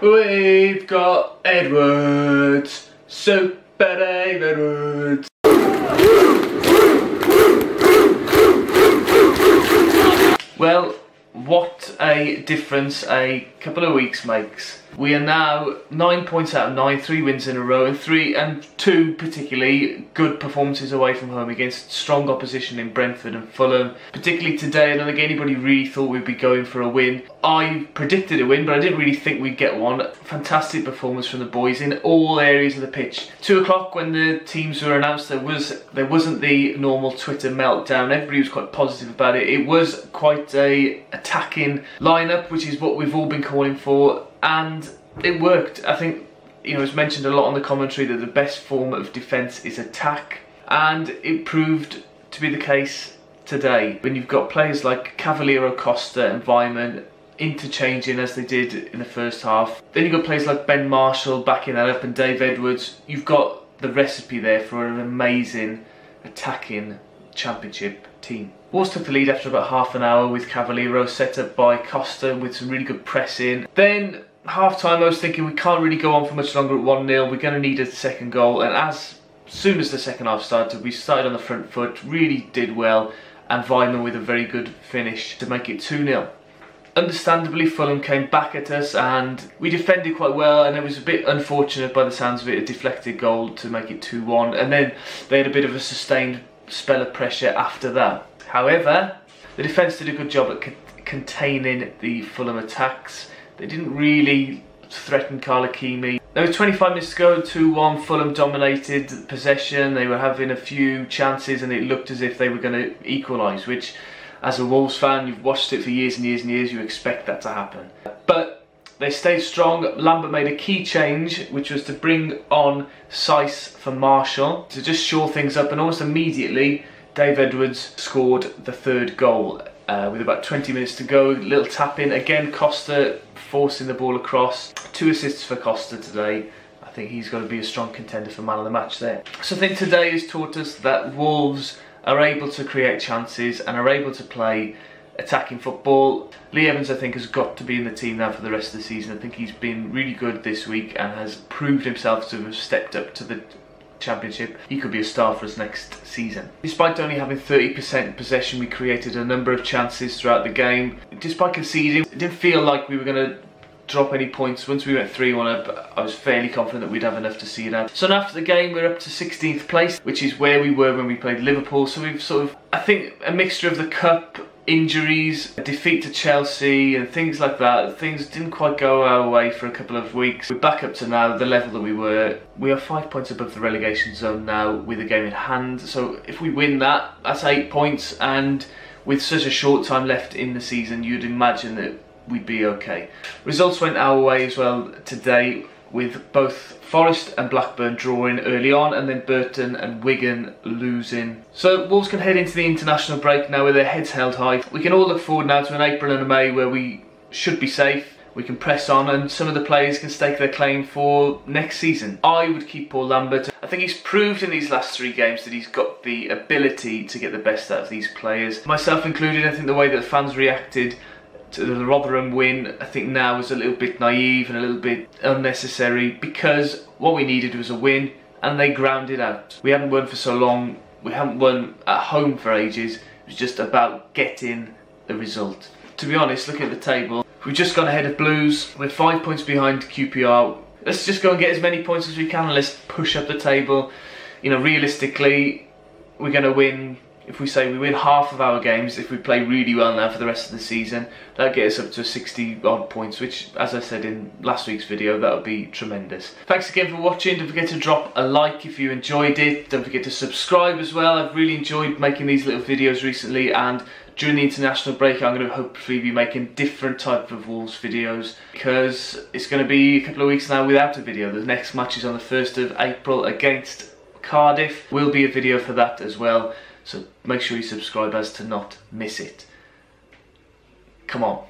We've got Edwards, Super Dave Edwards. Well, what a difference a couple of weeks makes. We are now 9 points out of 9, 3 wins in a row, and 2 particularly good performances away from home against strong opposition in Brentford and Fulham. Particularly today, I don't think anybody really thought we'd be going for a win. I predicted a win, but I didn't really think we'd get one. Fantastic performance from the boys in all areas of the pitch. 2 o'clock when the teams were announced, there wasn't the normal Twitter meltdown. Everybody was quite positive about it. It was quite a attacking lineup, which is what we've all been calling for. And it worked. I think, you know, it's mentioned a lot on the commentary that the best form of defence is attack, and it proved to be the case today. When you've got players like Cavalerio, Costa and Weimann interchanging as they did in the first half, then you've got players like Ben Marshall backing that up and Dave Edwards, you've got the recipe there for an amazing attacking championship team. Wolves took the lead after about half an hour with Cavaleiro, set up by Costa with some really good pressing. Then half time I was thinking we can't really go on for much longer at 1-0, we're going to need a second goal, and as soon as the second half started we started on the front foot, really did well, and Weimann with a very good finish to make it 2-0. Understandably Fulham came back at us and we defended quite well, and it was a bit unfortunate by the sounds of it, a deflected goal to make it 2-1, and then they had a bit of a sustained spell of pressure after that. However, the defence did a good job at containing the Fulham attacks. They didn't really threaten Carla Kimi. There were 25 minutes to go, 2-1, Fulham dominated possession. They were having a few chances and it looked as if they were going to equalise, which as a Wolves fan, you've watched it for years and years and years, you expect that to happen. But they stayed strong. Lambert made a key change, which was to bring on Seiss for Marshall to just shore things up, and almost immediately Dave Edwards scored the third goal with about 20 minutes to go. Little tap in again, Costa forcing the ball across. 2 assists for Costa today. I think he's got to be a strong contender for man of the match there. So I think today has taught us that Wolves are able to create chances and are able to play attacking football. Lee Evans, I think, has got to be in the team now for the rest of the season. I think he's been really good this week and has proved himself to have stepped up to the Championship. He could be a star for us next season. Despite only having 30% possession, we created a number of chances throughout the game. Despite conceding, it didn't feel like we were going to drop any points. Once we went 3-1 up, I was fairly confident that we'd have enough to see it out. So after the game, we're up to 16th place, which is where we were when we played Liverpool. So we've sort of, I think, a mixture of the cup, injuries, a defeat to Chelsea and things like that. Things didn't quite go our way for a couple of weeks. We're back up to now the level that we were. We are 5 points above the relegation zone now with a game in hand. So if we win that, that's 8 points, and with such a short time left in the season, you'd imagine that we'd be okay. Results went our way as well today, with both Forest and Blackburn drawing early on, and then Burton and Wigan losing. So Wolves can head into the international break now with their heads held high. We can all look forward now to an April and a May where we should be safe. We can press on and some of the players can stake their claim for next season. I would keep Paul Lambert. I think he's proved in these last 3 games that he's got the ability to get the best out of these players. Myself included, I think the way that the fans reacted to the Rotherham win, I think now was a little bit naive and a little bit unnecessary, because what we needed was a win and they grounded out. We haven't won for so long, we haven't won at home for ages, it was just about getting the result. To be honest, looking at the table, we've just gone ahead of Blues, we're 5 points behind QPR. Let's just go and get as many points as we can and let's push up the table. You know, realistically, we're going to win. If we say we win half of our games, if we play really well now for the rest of the season, that'll get us up to 60-odd points, which, as I said in last week's video, that would be tremendous. Thanks again for watching. Don't forget to drop a like if you enjoyed it. Don't forget to subscribe as well. I've really enjoyed making these little videos recently, and during the international break, I'm going to hopefully be making different type of Wolves videos, because it's going to be a couple of weeks now without a video. The next match is on the 1st of April against Cardiff. Will be a video for that as well. So make sure you subscribe as to not miss it. Come on.